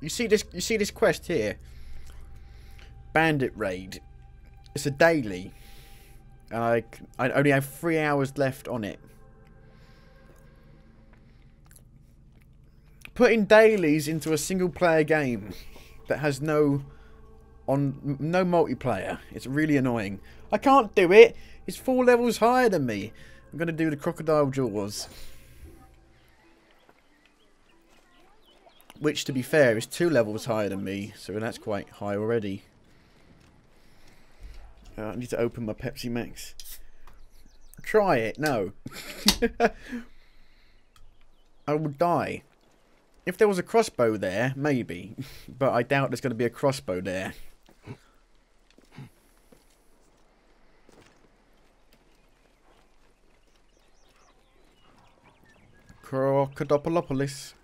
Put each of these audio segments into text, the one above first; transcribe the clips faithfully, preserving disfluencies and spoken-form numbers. You see this you see this quest here? Bandit raid. It's a daily. I I only have three hours left on it. Putting dailies into a single player game that has no on no multiplayer. It's really annoying. I can't do it. It's four levels higher than me. I'm gonna do the crocodile jaws. Which, to be fair, is two levels higher than me, so that's quite high already. Uh, I need to open my Pepsi Max. Try it, no. I would die. If there was a crossbow there, maybe. But I doubt there's going to be a crossbow there. Crocodopolopolis.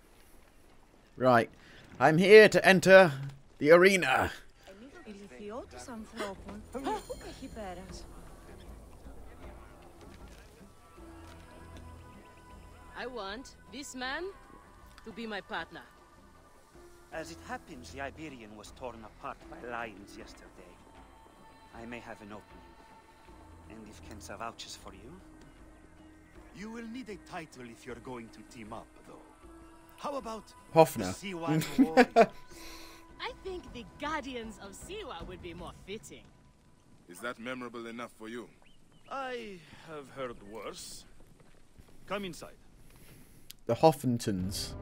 Right, I'm here to enter the arena. I want this man to be my partner. As it happens, the Iberian was torn apart by lions yesterday. I may have an opening. And if Kensa vouches for you... You will need a title if you're going to team up, though. How about Hoffner? I think the Guardians of Siwa would be more fitting. Is that memorable enough for you? I have heard worse. Come inside. The Hoffentons.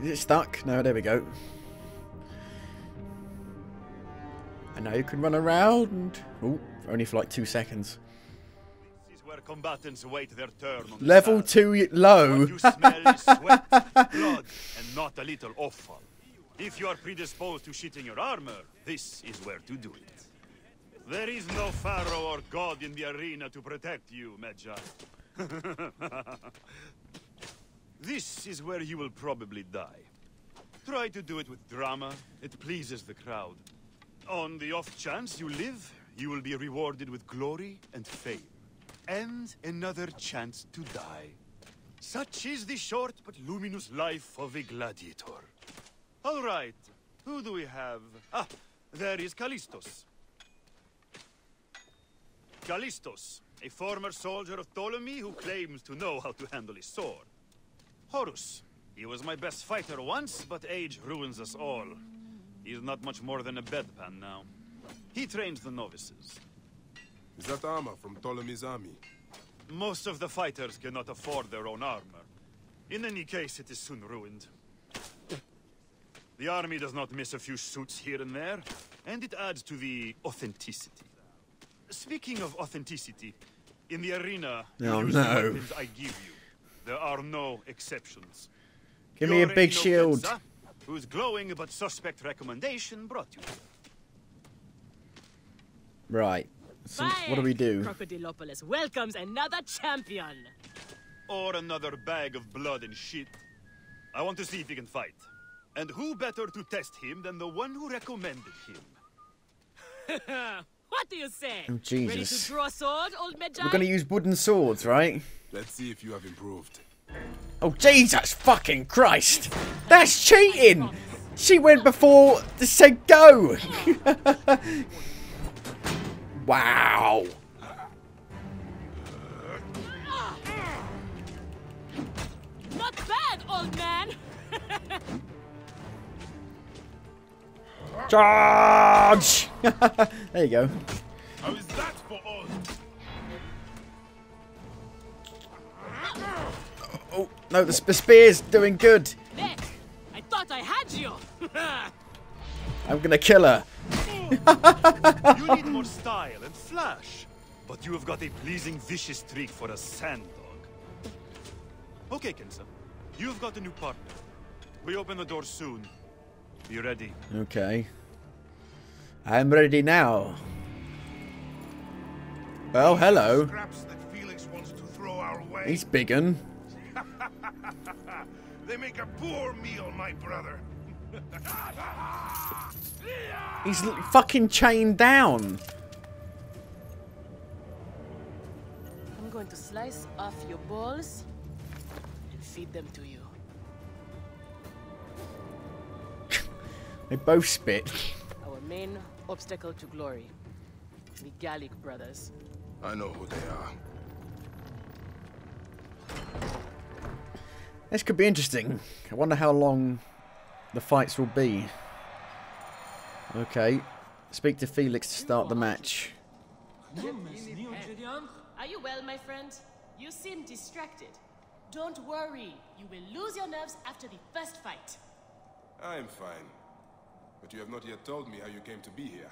Is it stuck? No, there we go. And now you can run around. Oh, only for like two seconds. This is where combatants wait their turn on the Level two low. What you smell is sweat, blood, and not a little offal. If you are predisposed to shitting your armor, this is where to do it. There is no pharaoh or god in the arena to protect you, Medjay. This is where you will probably die. Try to do it with drama. It pleases the crowd. On the off chance you live, you will be rewarded with glory and fame. And another chance to die. Such is the short but luminous life of a gladiator. All right. Who do we have? Ah, there is Callistos. Callistos, a former soldier of Ptolemy who claims to know how to handle his sword. Horus. He was my best fighter once, but age ruins us all. He's not much more than a bedpan now. He trains the novices. Is that armor from Ptolemy's army? Most of the fighters cannot afford their own armor. In any case, it is soon ruined. The army does not miss a few suits here and there, and it adds to the authenticity. Speaking of authenticity, in the arena, oh, use no. the weapons I give you. There are no exceptions. Give me a big shield. Kenza, whose glowing but suspect recommendation brought you here. Right. So what do we do? Crocodopolopolis welcomes another champion. Or another bag of blood and shit. I want to see if he can fight. And who better to test him than the one who recommended him? What do you say? Oh, Jesus. Ready to draw sword, old Medjay? We're going to use wooden swords, right? Let's see if you have improved. Oh, Jesus fucking Christ! That's cheating! She went before they said go! Wow! Not bad, old man! Charge! There you go. How is that for all? Oh, no, the, the spear's doing good. Beck, I thought I had you. I'm gonna kill her. You need more style and flash, but you have got a pleasing vicious streak for a sand dog. Okay, Kensa, you've got a new partner. We open the door soon. You ready? Okay. I'm ready now. Well, hello. Scraps that Felix wants to throw our way. He's biggin'. They make a poor meal, my brother. He's fucking chained down. I'm going to slice off your balls and feed them to you. They both spit. Our main obstacle to glory, the Gallic brothers. I know who they are. This could be interesting. I wonder how long the fights will be. Okay. Speak to Felix to start the match. Are you well, my friend? You seem distracted. Don't worry. You will lose your nerves after the first fight. I'm fine. But you have not yet told me how you came to be here.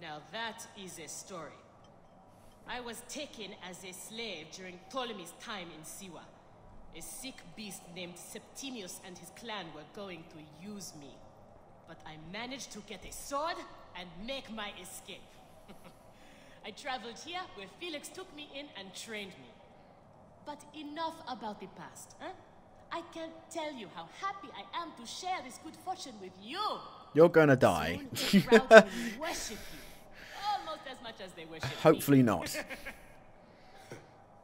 Now that is a story. I was taken as a slave during Ptolemy's time in Siwa. A sick beast named Septimius and his clan were going to use me. But I managed to get a sword and make my escape. I traveled here where Felix took me in and trained me. But enough about the past, huh? I can't tell you how happy I am to share this good fortune with you. You're gonna die. Soon, the crowd will worship you. Almost as much as they worship Hopefully me. Not.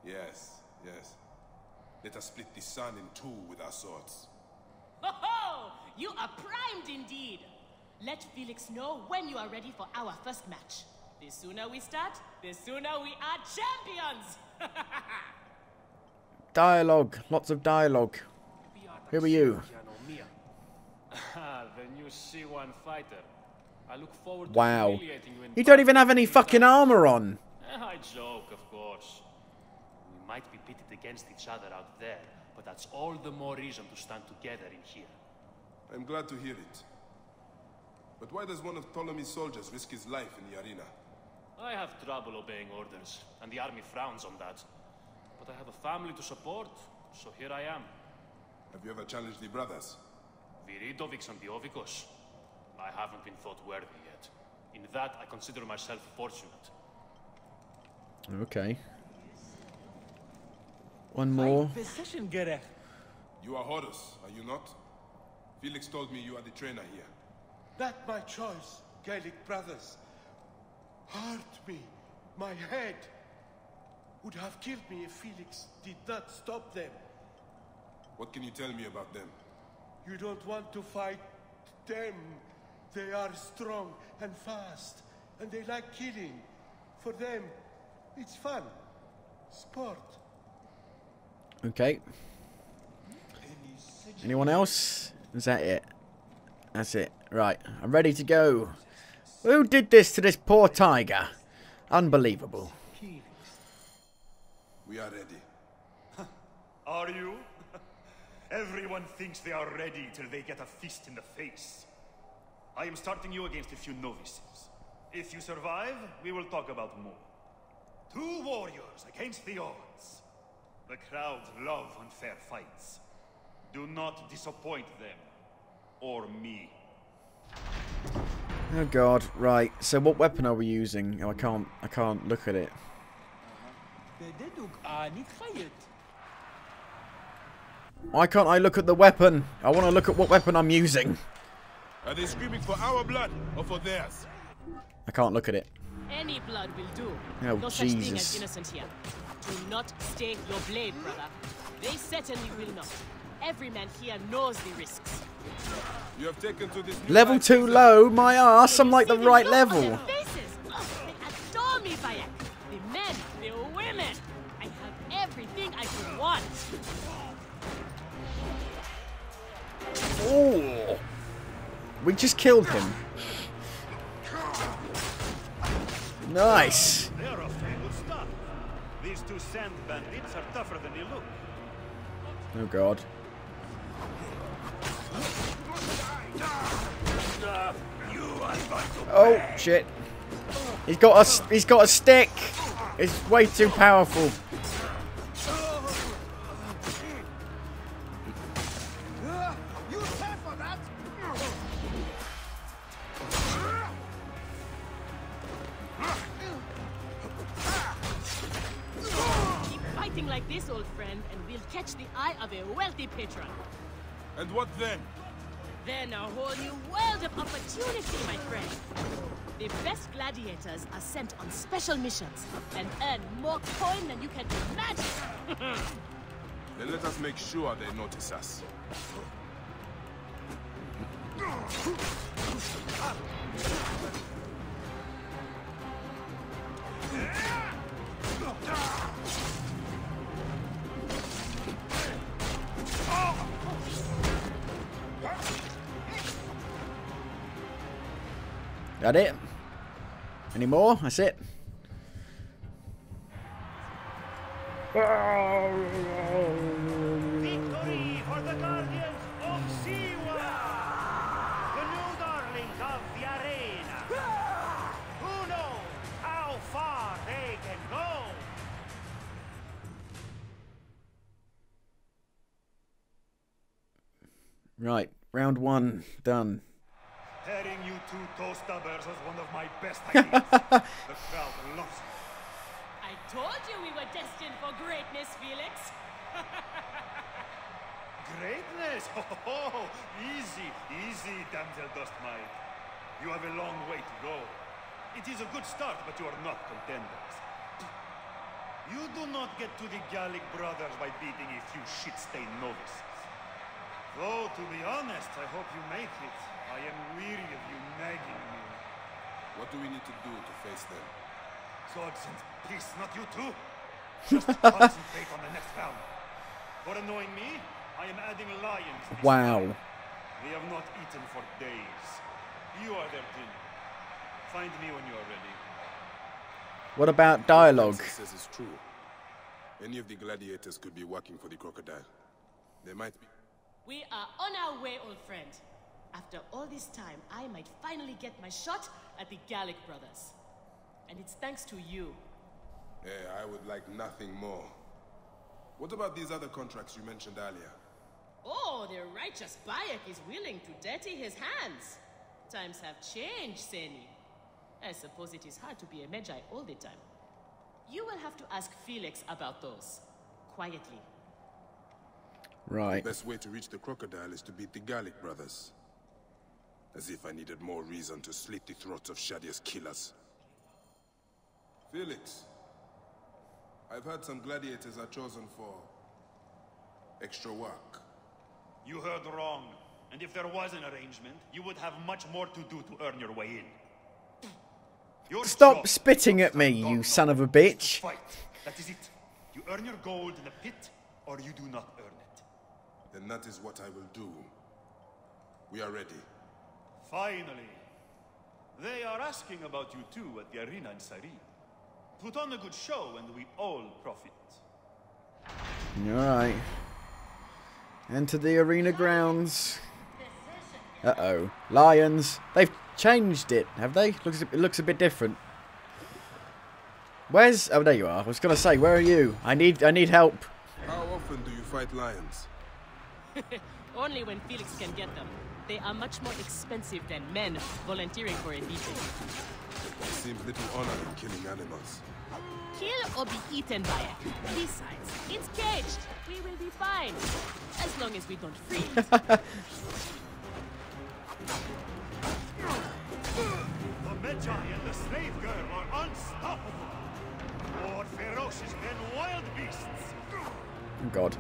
Yes, yes. Let us split the sun in two with our swords. Ho ho! You are primed indeed! Let Felix know when you are ready for our first match. The sooner we start, the sooner we are champions! Dialogue. Lots of dialogue. Who are you? The new C one fighter. I look forward to wow. You don't even have any fucking armor on! I joke, of course. Might be pitted against each other out there, but that's all the more reason to stand together in here. I'm glad to hear it. But why does one of Ptolemy's soldiers risk his life in the arena? I have trouble obeying orders, and the army frowns on that. But I have a family to support, so here I am. Have you ever challenged the brothers? Viridovix and Diovicos? I haven't been thought worthy yet. In that, I consider myself fortunate. Okay. One more. You are Horus, are you not? Felix told me you are the trainer here. That my choice, Gallic brothers. Hurt me. My head would have killed me if Felix did not stop them. What can you tell me about them? You don't want to fight them. They are strong and fast, and they like killing. For them, it's fun. Sport. Okay. Anyone else? Is that it? That's it. Right. I'm ready to go. Who did this to this poor tiger? Unbelievable. We are ready. Are you? Everyone thinks they are ready till they get a fist in the face. I am starting you against a few novices. If you survive, we will talk about more. Two warriors against the odds. The crowd love unfair fights. Do not disappoint them. Or me. Oh god, right. So what weapon are we using? Oh I can't I can't look at it. Why can't I look at the weapon? I wanna look at what weapon I'm using. Are they screaming for our blood or for theirs? I can't look at it. Any blood will do. Oh, no such Jesus. Thing as innocent here. Do not stay your blade, brother. They certainly will not. Every man here knows the risks. You have taken to this level too low, my ass. I'm like the right level. Their faces? Oh, they adore me, Bayek. The men, the women. I have everything I could want. Oh, we just killed him. Nice. These two sand bandits are tougher than you look. Oh god. Oh shit. He's got a he's got a stick. It's way too powerful. Like this, old friend, and we'll catch the eye of a wealthy patron. And what then? Then a whole new world of opportunity, my friend. The best gladiators are sent on special missions and earn more coin than you can imagine. Then let us make sure they notice us. Got it. Any more? That's it. Victory for the guardians of Siwa, the new darlings of the arena. Who knows how far they can go? Right, round one done. Pairing you two toasters was one of my best ideas. The crowd loves you. I told you we were destined for greatness, Felix. Greatness? Oh, oh, oh, easy, easy, damsel dustmite. You have a long way to go. It is a good start, but you are not contenders. You do not get to the Gallic brothers by beating a few shit-stained novices. Though, to be honest, I hope you make it. I am weary of you nagging me. What do we need to do to face them? Swords and peace, not you two. Just concentrate on the next round. For annoying me, I am adding lions. Wow. Time. They have not eaten for days. You are their dinner. Find me when you are ready. What about dialogue? What says is true. Any of the gladiators could be working for the crocodile. They might be. We are on our way, old friend. After all this time, I might finally get my shot at the Gallic brothers. And it's thanks to you. Hey, I would like nothing more. What about these other contracts you mentioned earlier? Oh, the righteous Bayek is willing to dirty his hands. Times have changed, Seni. I suppose it is hard to be a Medjay all the time. You will have to ask Felix about those. Quietly. Right. The best way to reach the crocodile is to beat the Gallic brothers. As if I needed more reason to slit the throats of Shadya's killers. Felix, I've heard some gladiators are chosen for extra work. You heard wrong. And if there was an arrangement, you would have much more to do to earn your way in. Your Stop spitting at me, you son of a bitch. Fight. That is it. You earn your gold in the pit, or you do not earn it. Then that is what I will do. We are ready. Finally. They are asking about you two at the arena in Sirene. Put on a good show and we all profit. Alright. Enter the arena grounds. Uh-oh. Lions. They've changed it, have they? Looks, it looks a bit different. Where's... Oh, there you are. I was going to say, where are you? I need, I need help. How often do you fight lions? Only when Felix can get them. They are much more expensive than men volunteering for a meeting. There seems little honor in killing animals. Kill or be eaten by it. Besides, it's caged. We will be fine. As long as we don't freeze. The Medjay and the slave girl are unstoppable. More ferocious than wild beasts. Oh god.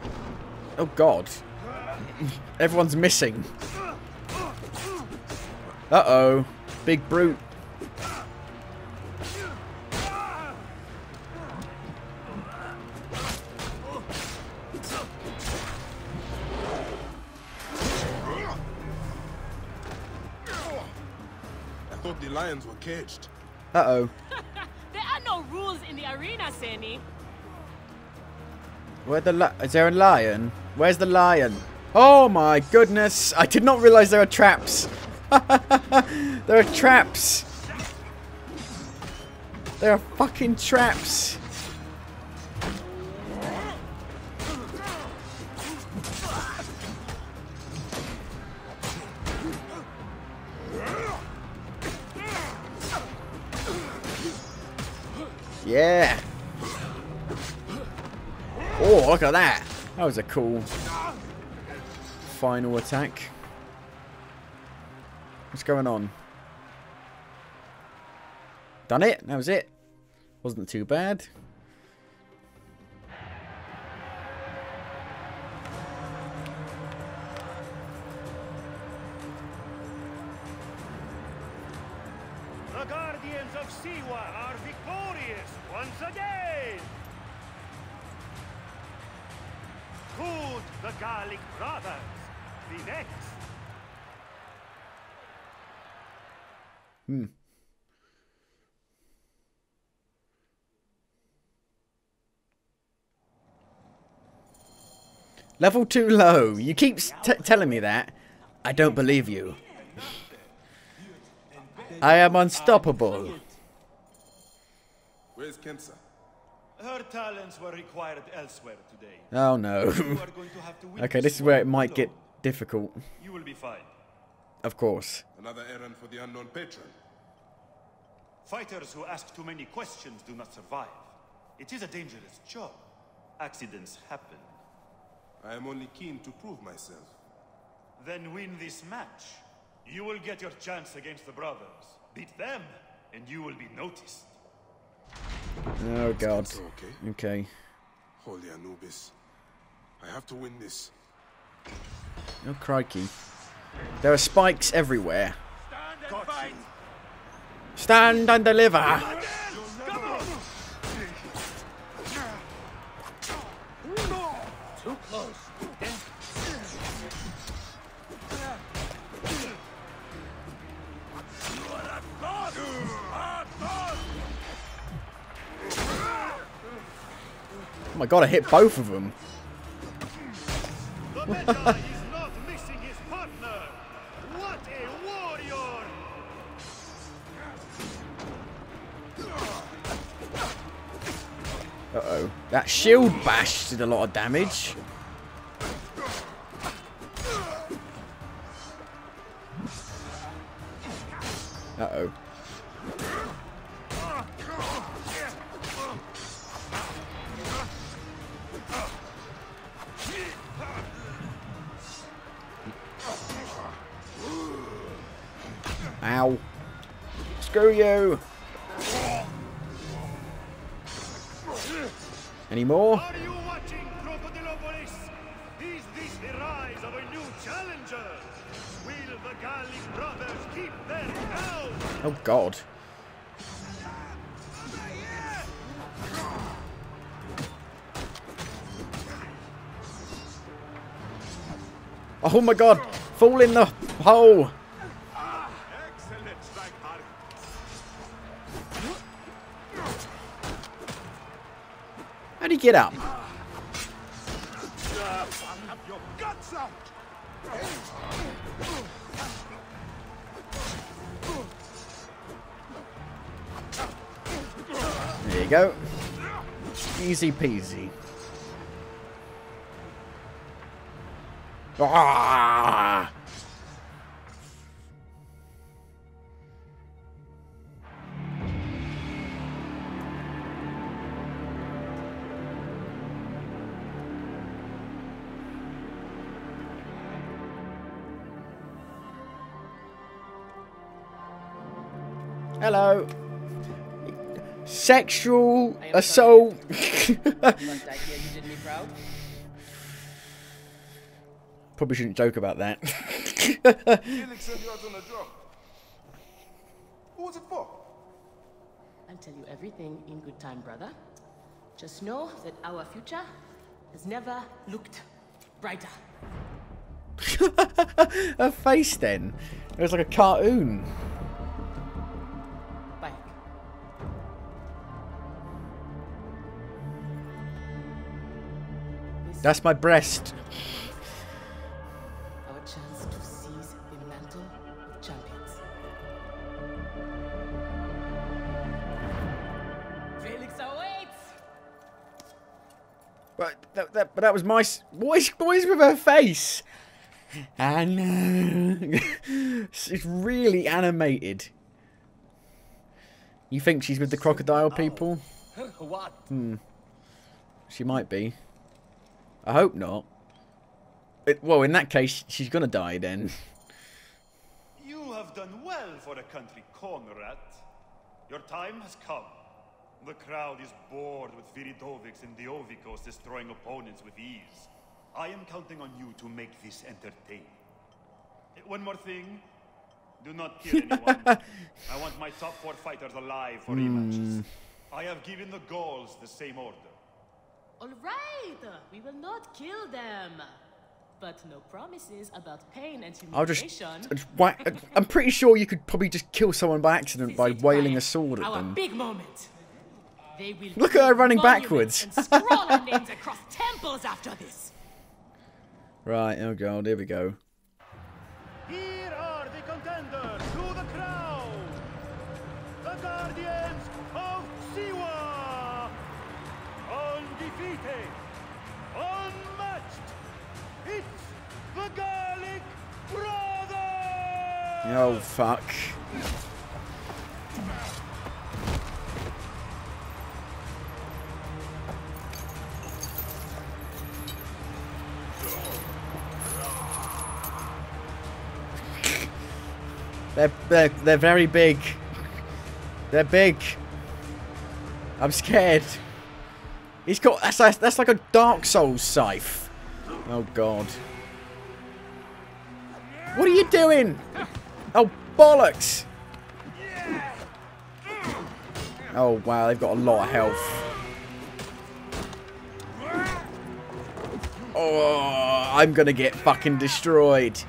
Oh god. Everyone's missing. Uh-oh. Big brute. I thought the lions were caged. Uh-oh. There are no rules in the arena, Seni. Where the li- Is there a lion? Where's the lion? Oh my goodness. I did not realize there are traps. There are traps. There are fucking traps. Yeah. Oh, look at that. That was a cool final attack. What's going on? Done it. That was it. Wasn't too bad. The Guardians of Siwa are victorious once again. Good, the Gallic brothers. The next. Hmm. Level too low. You keep t telling me that. I don't believe you. I am unstoppable. Where's Kensa? Her talents were required elsewhere today. Oh no. Okay, this is where it might get difficult. You will be fine. Of course. Another errand for the unknown patron. Fighters who ask too many questions do not survive. It is a dangerous job. Accidents happen. I am only keen to prove myself. Then win this match. You will get your chance against the brothers. Beat them, and you will be noticed. Oh god. Okay. Okay. Holy Anubis. I have to win this. Oh crikey. There are spikes everywhere. Stand and fight. Stand and deliver. Too close. Oh my god, I hit both of them. The Medjay is not missing his partner. What a warrior. Uh-oh. That shield bash did a lot of damage. Uh-oh. Ow. Screw you. Any more? Are you watching, Crocodopolopolis? Is this the rise of a new challenger? Will the Gallic brothers keep their house? Oh god. Oh my god! Fall in the hole! How'd he get up? There you go. Easy peasy. Ah! Hello. Sexual assault. Probably shouldn't joke about that. Felix said you had done a job. What was it for? I'll tell you everything in good time, brother. Just know that our future has never looked brighter. Her face then. It was like a cartoon. That's my breast. Our chance to seize the mantle of champions. Felix awaits. But that, that, but that was my what is, what is with her face? And uh, it's really animated. You think she's with the crocodile people? What? Hmm. She might be. I hope not. It, well, in that case, she's gonna die then. You have done well for a country comrade. Your time has come. The crowd is bored with Viridovix and Diovicos destroying opponents with ease. I am counting on you to make this entertaining. One more thing. Do not kill anyone. I want my top four fighters alive for rematches. Mm. I have given the Gauls the same order. All right, we will not kill them. But no promises about pain and humiliation. I'll just, I'll just whack, I'm pretty sure you could probably just kill someone by accident by wailing a sword at Our them. Big moment. They will Look at her running backwards. And scroll our names across temples after this. Right, oh god, here we go. Here are the contenders to the crown, the guardians of Siwa, undefeated, unmatched, it's the Gallic brothers! Oh fuck. They're, they're, they're very big. They're big. I'm scared. He's got... That's, that's like a Dark Souls scythe. Oh, God. What are you doing? Oh, bollocks. Oh, wow. They've got a lot of health. Oh, I'm going to get fucking destroyed.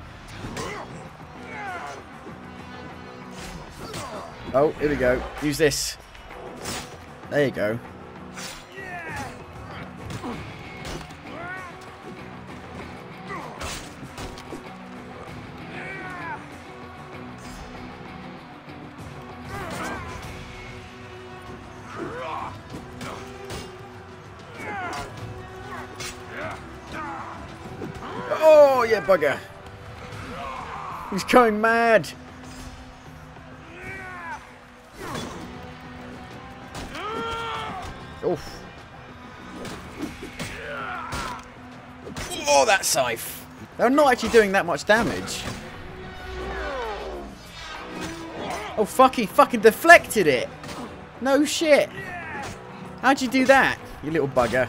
Oh, here we go. Use this. There you go. Oh, yeah, bugger. He's going mad. Oof. Oh, that scythe. They're not actually doing that much damage. Oh, fuck, he fucking deflected it. No shit. How'd you do that, you little bugger?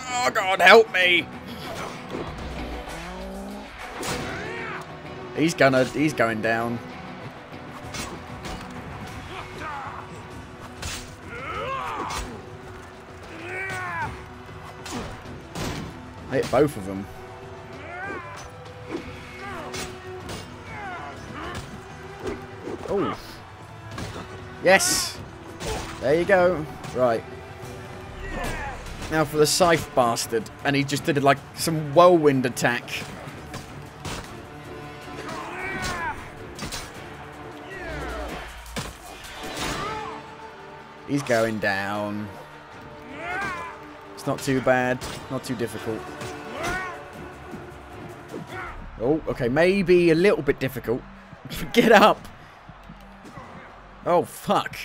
Oh, God, help me. He's gonna, he's going down. I hit both of them. Oh. Yes. There you go. Right. Now for the scythe bastard. And he just did it like some whirlwind attack. He's going down. It's not too bad. Not too difficult. Oh, okay. Maybe a little bit difficult. Get up. Oh, fuck.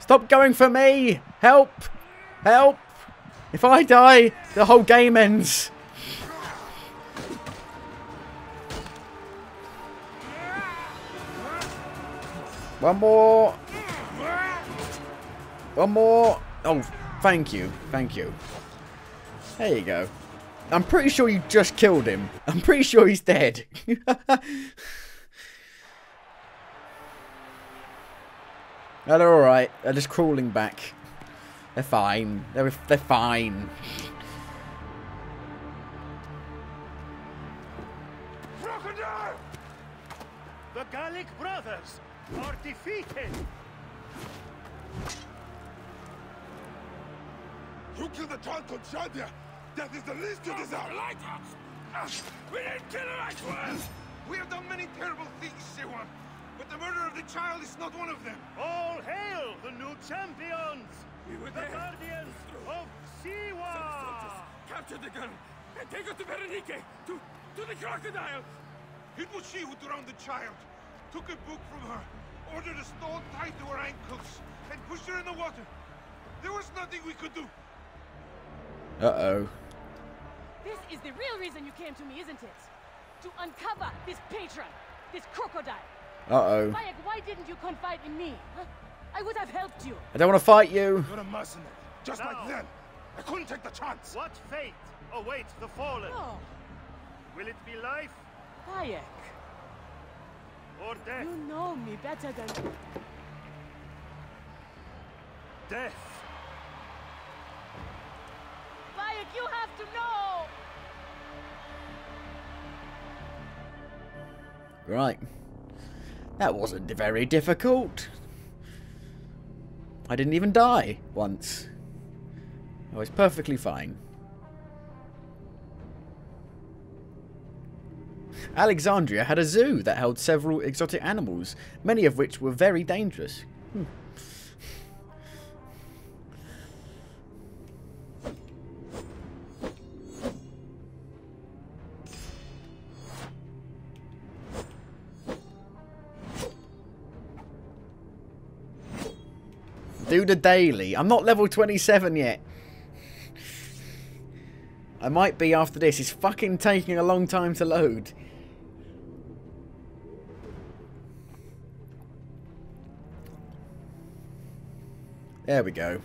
Stop going for me. Help. Help. If I die, the whole game ends. One more. One more. Oh, thank you, thank you. There you go. I'm pretty sure you just killed him. I'm pretty sure he's dead. No, they're all right. They're just crawling back. They're fine. They're they're fine. Crocodile! The Gallic brothers are defeated. You killed the child called Shadya! That is the least you deserve! We didn't kill her, I swear! We have done many terrible things, Siwan, but the murder of the child is not one of them! All hail the new champions! We were the there. Guardians of Siwan! Capture the girl and take her to Berenike, to, to the crocodile! It was she who drowned the child, took a book from her, ordered a stone tied to her ankles, and pushed her in the water! There was nothing we could do. Uh-oh. This is the real reason you came to me, isn't it? To uncover this patron, this crocodile. Uh-oh. Bayek, why didn't you confide in me? Huh? I would have helped you. I don't want to fight you. You're a mercenary, just no. like them. I couldn't take the chance. What fate awaits the fallen? Oh. Will it be life? Bayek. Or death? You know me better than... Death. Bayek, you have to know! Right. That wasn't very difficult. I didn't even die once. I was perfectly fine. Alexandria had a zoo that held several exotic animals, many of which were very dangerous. Hmm. Do the daily. I'm not level twenty-seven yet. I might be after this. It's fucking taking a long time to load. There we go.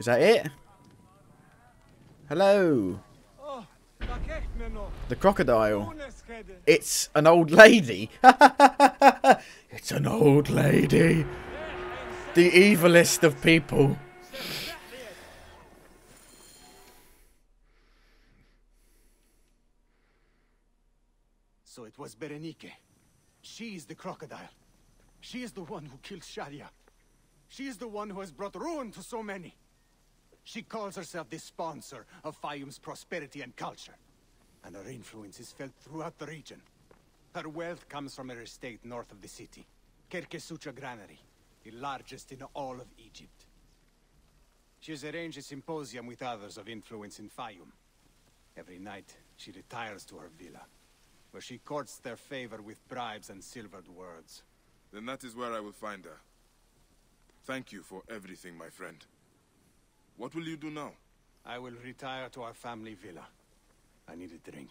Is that it? Hello. The crocodile. It's an old lady. It's an old lady. The evilest of people. So it was Berenike. She is the crocodile. She is the one who killed Shadya. She is the one who has brought ruin to so many. She calls herself the sponsor of Fayum's prosperity and culture. And her influence is felt throughout the region. Her wealth comes from her estate north of the city, Kerkesucha Granary, the largest in all of Egypt. She has arranged a symposium with others of influence in Fayum. Every night, she retires to her villa, where she courts their favor with bribes and silvered words. Then that is where I will find her. Thank you for everything, my friend. What will you do now? I will retire to our family villa. I need a drink.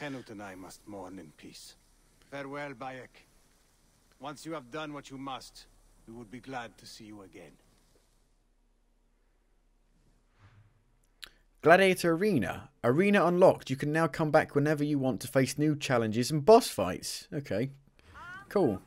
Kenut and I must mourn in peace. Farewell, Bayek. Once you have done what you must, we would be glad to see you again. Gladiator Arena. Arena unlocked. You can now come back whenever you want to face new challenges and boss fights. Okay. Cool.